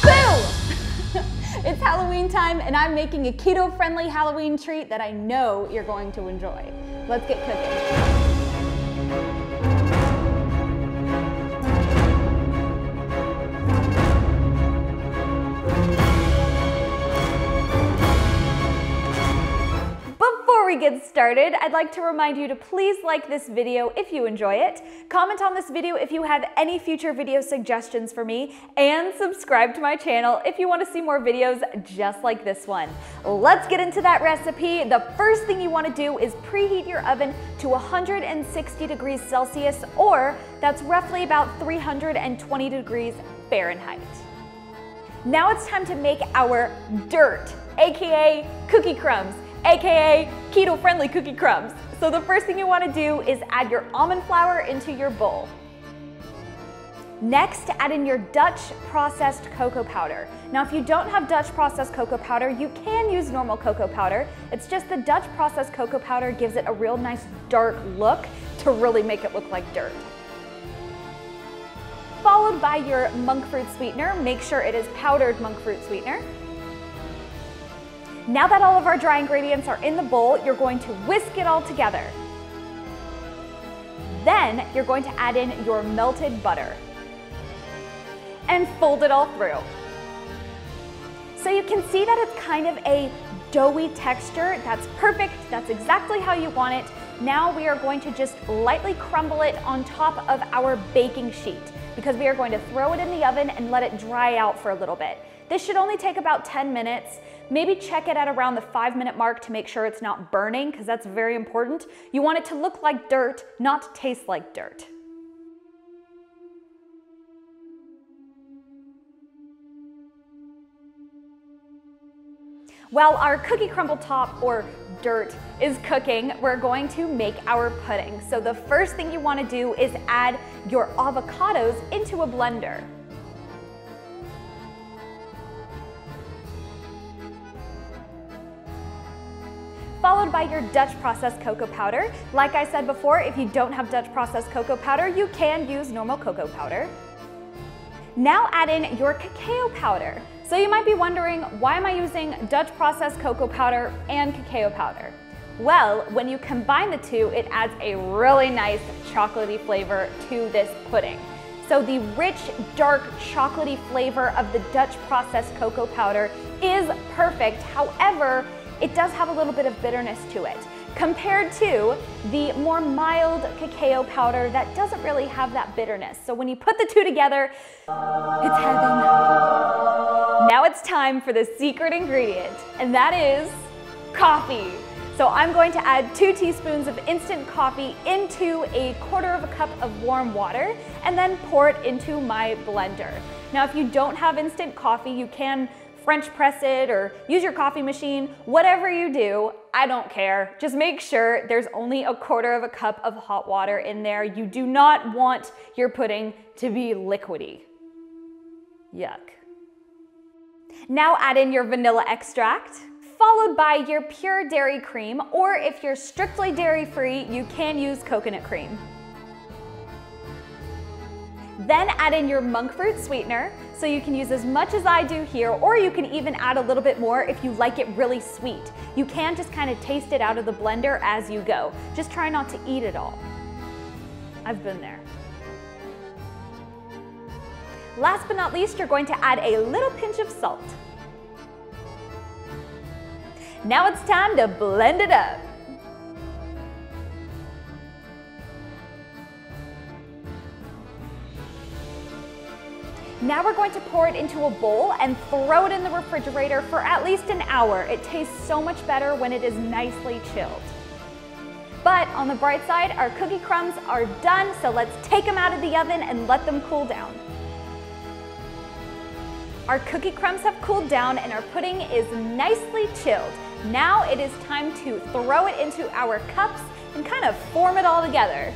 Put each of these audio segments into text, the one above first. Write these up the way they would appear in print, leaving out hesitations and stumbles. Boom! It's Halloween time and I'm making a keto-friendly Halloween treat that I know you're going to enjoy. Let's get cooking. Get started, I'd like to remind you to please like this video if you enjoy it, comment on this video if you have any future video suggestions for me, and subscribe to my channel if you want to see more videos just like this one. Let's get into that recipe. The first thing you want to do is preheat your oven to 160 degrees Celsius, or that's roughly about 320 degrees Fahrenheit. Now it's time to make our dirt, aka cookie crumbs, aka keto-friendly cookie crumbs. So the first thing you want to do is add your almond flour into your bowl. Next, add in your Dutch processed cocoa powder. Now, if you don't have Dutch processed cocoa powder, you can use normal cocoa powder. It's just the Dutch processed cocoa powder gives it a real nice dark look to really make it look like dirt. Followed by your Monkfruit sweetener. Make sure it is powdered Monkfruit sweetener. Now that all of our dry ingredients are in the bowl, you're going to whisk it all together. Then you're going to add in your melted butter and fold it all through. So you can see that it's kind of a doughy texture. That's perfect. That's exactly how you want it. Now we are going to just lightly crumble it on top of our baking sheet because we are going to throw it in the oven and let it dry out for a little bit. This should only take about 10 minutes. Maybe check it at around the 5-minute mark to make sure it's not burning, because that's very important. You want it to look like dirt, not taste like dirt. While our cookie crumble top, or dirt, is cooking, we're going to make our pudding. So the first thing you want to do is add your avocados into a blender. Followed by your Dutch processed cocoa powder. Like I said before, if you don't have Dutch processed cocoa powder, you can use normal cocoa powder. Now add in your cacao powder. So you might be wondering, why am I using Dutch processed cocoa powder and cacao powder? Well, when you combine the two, it adds a really nice chocolatey flavor to this pudding. So the rich, dark, chocolatey flavor of the Dutch processed cocoa powder is perfect. However, it does have a little bit of bitterness to it, compared to the more mild cacao powder that doesn't really have that bitterness. So when you put the two together, it's heaven. Now it's time for the secret ingredient, and that is coffee. So I'm going to add 2 teaspoons of instant coffee into 1/4 cup of warm water and then pour it into my blender. Now, if you don't have instant coffee, you can French press it or use your coffee machine. Whatever you do, I don't care. Just make sure there's only 1/4 cup of hot water in there. You do not want your pudding to be liquidy. Yuck. Now add in your vanilla extract, followed by your pure dairy cream, or if you're strictly dairy-free, you can use coconut cream. Then add in your Monkfruit sweetener, so you can use as much as I do here, or you can even add a little bit more if you like it really sweet. You can just kind of taste it out of the blender as you go. Just try not to eat it all. I've been there. Last but not least, you're going to add a little pinch of salt. Now it's time to blend it up. Now we're going to pour it into a bowl and throw it in the refrigerator for at least an hour. It tastes so much better when it is nicely chilled. But on the bright side, our cookie crumbs are done, so let's take them out of the oven and let them cool down. Our cookie crumbs have cooled down and our pudding is nicely chilled. Now it is time to throw it into our cups and kind of form it all together.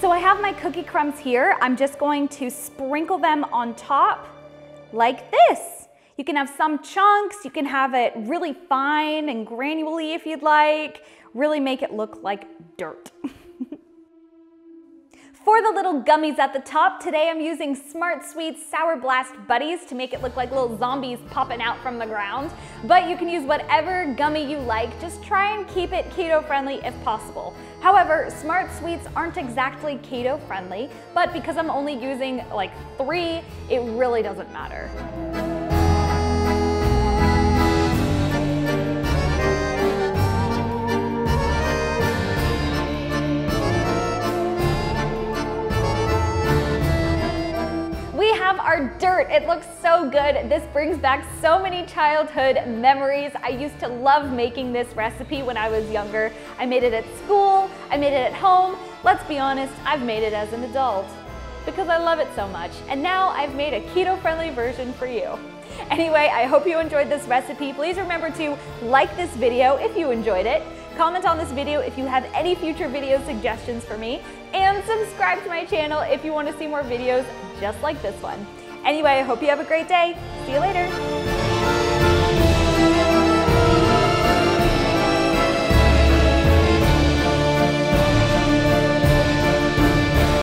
So I have my cookie crumbs here. I'm just going to sprinkle them on top like this. You can have some chunks, you can have it really fine and granularly if you'd like, really make it look like dirt. For the little gummies at the top, today I'm using Smart Sweets Sour Blast Buddies to make it look like little zombies popping out from the ground. But you can use whatever gummy you like, just try and keep it keto friendly if possible. However, Smart Sweets aren't exactly keto friendly, but because I'm only using like 3, it really doesn't matter. Our dirt. It looks so good. This brings back so many childhood memories. I used to love making this recipe when I was younger. I made it at school. I made it at home. Let's be honest, I've made it as an adult because I love it so much. And now I've made a keto-friendly version for you. Anyway, I hope you enjoyed this recipe. Please remember to like this video if you enjoyed it. Comment on this video if you have any future video suggestions for me, and subscribe to my channel if you want to see more videos just like this one. Anyway, I hope you have a great day. See you later.